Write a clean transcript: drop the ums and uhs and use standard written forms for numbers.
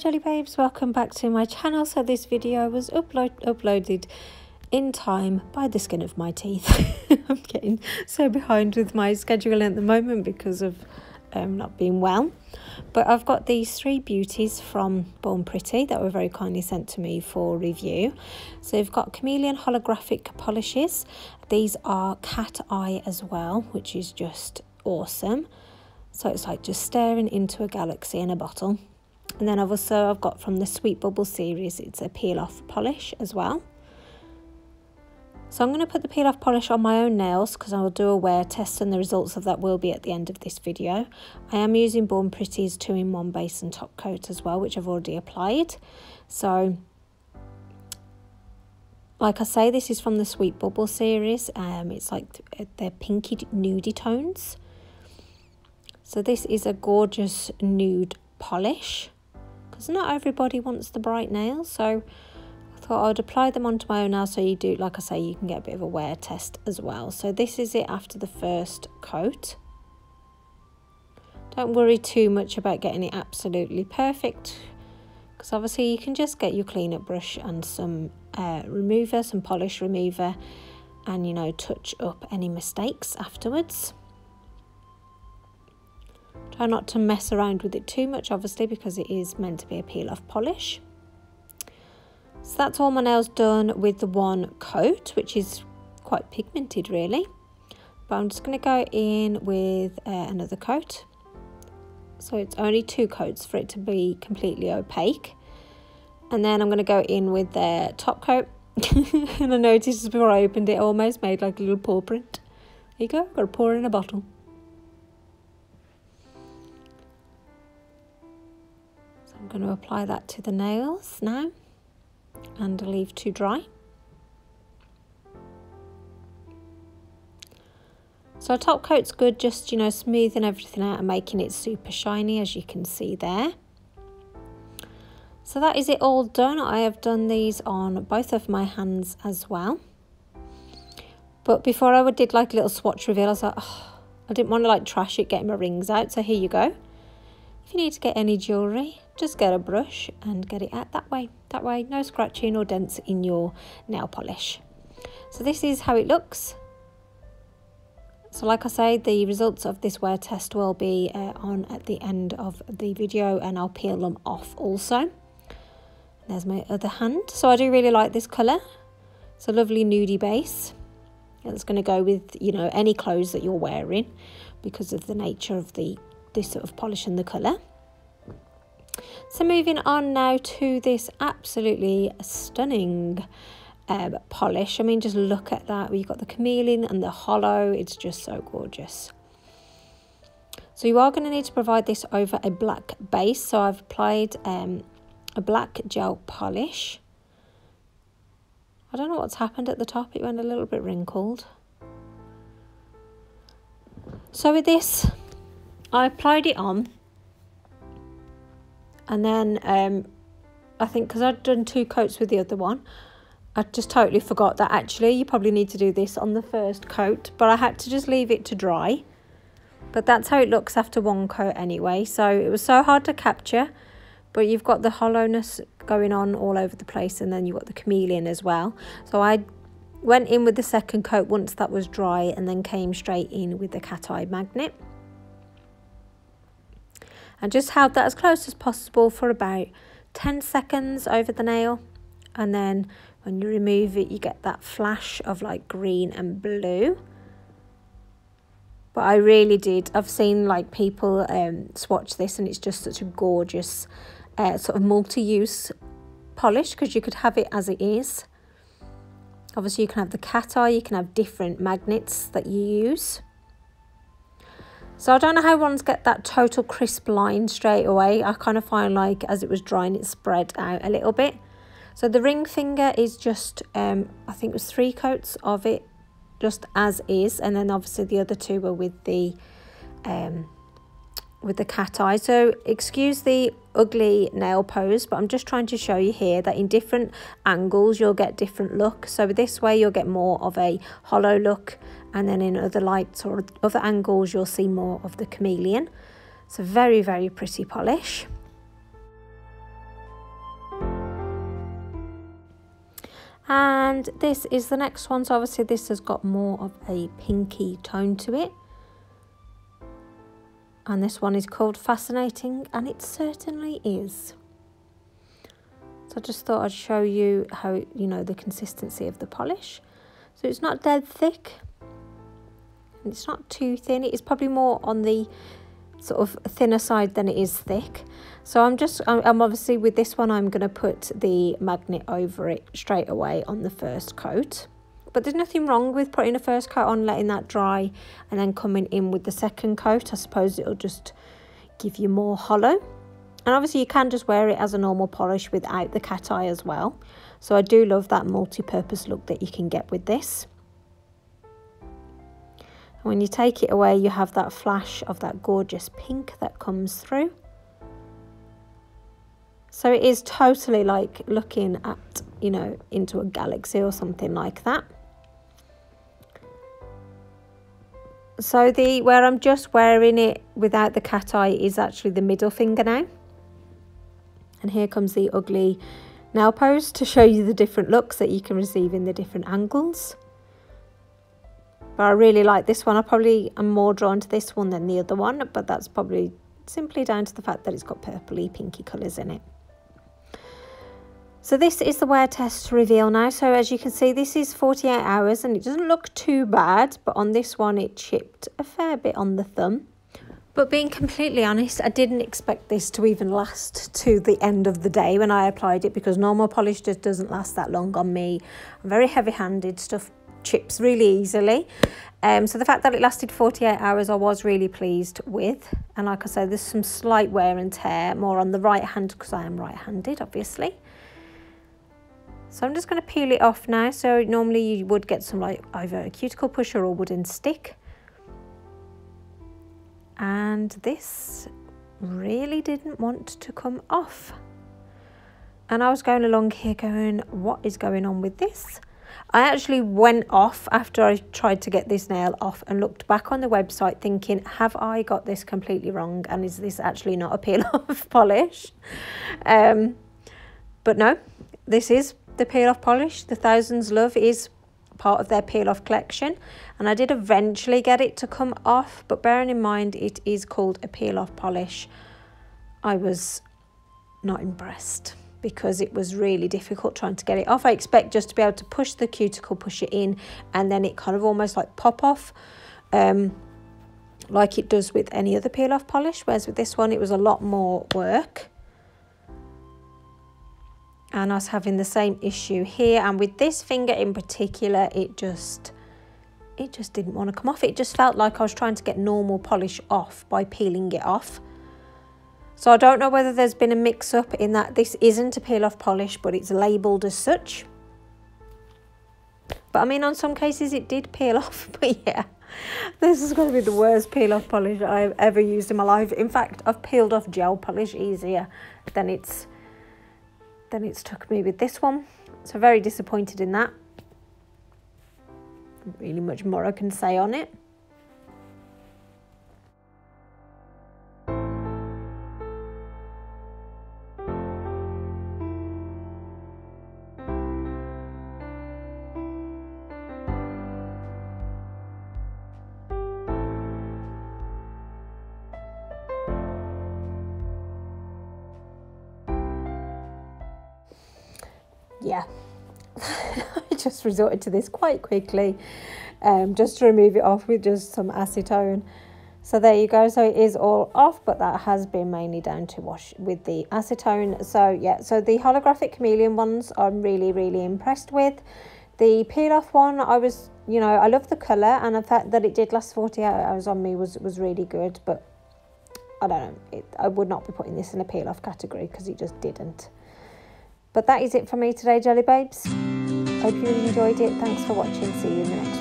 Jelly Babes, welcome back to my channel. So this video was uploaded in time by the skin of my teeth. I'm getting so behind with my schedule at the moment because of not being well, but I've got these three beauties from Born Pretty that were very kindly sent to me for review. So we've got Chameleon holographic polishes. These are cat eye as well, which is just awesome. So it's like just staring into a galaxy in a bottle. And then I've got from the Sweet Bubble series, it's a peel off polish as well. So I'm going to put the peel off polish on my own nails because I will do a wear test and the results of that will be at the end of this video. I am using Born Pretty's 2-in-1 base and top coat as well, which I've already applied. So like I say, this is from the Sweet Bubble series. It's like they're pinky nudie tones. So this is a gorgeous nude polish. Because not everybody wants the bright nails, so I thought I'd apply them onto my own nails. So you do, like I say, you can get a bit of a wear test as well. So this is it after the first coat. Don't worry too much about getting it absolutely perfect, because obviously you can just get your clean-up brush and some remover, some polish remover, and, you know, touch up any mistakes afterwards. Try not to mess around with it too much, obviously, because it is meant to be a peel-off polish. So that's all my nails done with the one coat, which is quite pigmented really. But I'm just going to go in with another coat. So it's only two coats for it to be completely opaque. And then I'm going to go in with their top coat. And I noticed before I opened it, almost made like a little paw print. There you go, got a paw in a bottle. I'm going to apply that to the nails now and leave to dry. So a top coat's good, just, you know, smoothing everything out and making it super shiny, as you can see there. So that is it all done. I have done these on both of my hands as well. But before I did like a little swatch reveal, I was like, oh, I didn't want to like trash it getting my rings out. So here you go. If you need to get any jewellery, just get a brush and get it out that way, no scratching or dents in your nail polish. So this is how it looks. So like I say, the results of this wear test will be on at the end of the video, and I'll peel them off also. There's my other hand. So I do really like this colour. It's a lovely nudie base. It's going to go with, you know, any clothes that you're wearing because of the nature of this sort of polish and the colour. So moving on now to this absolutely stunning polish. I mean, just look at that. We've got the chameleon and the hollow. It's just so gorgeous. So you are going to need to provide this over a black base. So I've applied a black gel polish. I don't know what's happened at the top. It went a little bit wrinkled. So with this, I applied it on, and then I think because I'd done two coats with the other one, I just totally forgot that actually you probably need to do this on the first coat, but I had to just leave it to dry. But that's how it looks after one coat anyway. So it was so hard to capture, but you've got the hollowness going on all over the place, and then you've got the chameleon as well. So I went in with the second coat once that was dry, and then came straight in with the cat eye magnet. And just held that as close as possible for about 10 seconds over the nail. And then when you remove it, you get that flash of like green and blue. But I really did. I've seen like people swatch this, and it's just such a gorgeous sort of multi-use polish, because you could have it as it is. Obviously you can have the cat eye, you can have different magnets that you use. So I don't know how ones get that total crisp line straight away. I kind of find like as it was drying, it spread out a little bit. So the ring finger is just, I think it was three coats of it just as is. And then obviously the other two were with the cat eye. So excuse the ugly nail pose, but I'm just trying to show you here that in different angles, you'll get different look. So this way you'll get more of a hollow look, and then in other lights or other angles, you'll see more of the chameleon. It's a very, very pretty polish. And this is the next one. So obviously this has got more of a pinky tone to it. And this one is called Fascinating, and it certainly is. So I just thought I'd show you how, you know, the consistency of the polish. So it's not dead thick, and it's not too thin. It is probably more on the sort of thinner side than it is thick. So I'm obviously with this one, I'm going to put the magnet over it straight away on the first coat. But there's nothing wrong with putting a first coat on, letting that dry, and then coming in with the second coat. I suppose it'll just give you more hollow. And obviously you can just wear it as a normal polish without the cat eye as well. So I do love that multi-purpose look that you can get with this. And when you take it away, you have that flash of that gorgeous pink that comes through. So it is totally like looking at, you know, into a galaxy or something like that. So the where I'm just wearing it without the cat eye is actually the middle finger now. And here comes the ugly nail pose to show you the different looks that you can receive in the different angles. But I really like this one. I probably am more drawn to this one than the other one, but that's probably simply down to the fact that it's got purpley pinky colours in it. So this is the wear test reveal now. So as you can see, this is 48 hours and it doesn't look too bad, but on this one it chipped a fair bit on the thumb. But being completely honest, I didn't expect this to even last to the end of the day when I applied it, because normal polish just doesn't last that long on me. I'm very heavy-handed, stuff chips really easily. So the fact that it lasted 48 hours I was really pleased with. And like I said, there's some slight wear and tear, more on the right hand because I am right-handed obviously. So I'm just going to peel it off now. So normally you would get some like either a cuticle pusher or wooden stick. And this really didn't want to come off. And I was going along here going, what is going on with this? I actually went off after I tried to get this nail off and looked back on the website thinking, have I got this completely wrong? And is this actually not a peel-off polish? But no, this is the peel-off polish. The Thousands Love is part of their peel-off collection, and I did eventually get it to come off, but bearing in mind it is called a peel-off polish, I was not impressed because it was really difficult trying to get it off. I expect just to be able to push the cuticle pusher in and then it kind of almost like pop off, like it does with any other peel-off polish, whereas with this one it was a lot more work. And I was having the same issue here, and with this finger in particular, it just didn't want to come off. It just felt like I was trying to get normal polish off by peeling it off. So I don't know whether there's been a mix-up in that this isn't a peel-off polish, but it's labelled as such. But I mean, on some cases it did peel off, but yeah, this is going to be the worst peel-off polish I've ever used in my life. In fact, I've peeled off gel polish easier than it's took me with this one. So very disappointed in that. Not really much more I can say on it. Yeah, I just resorted to this quite quickly, just to remove it off with just some acetone. So there you go. So it is all off, but that has been mainly down to wash with the acetone. So yeah, so the holographic chameleon ones I'm really impressed with. The peel off one, I was, you know, I love the colour, and the fact that it did last 48 hours on me was really good, but I don't know, I would not be putting this in a peel off category because it just didn't. But that is it for me today, Jelly Babes. Hope you really enjoyed it. Thanks for watching. See you in the next one.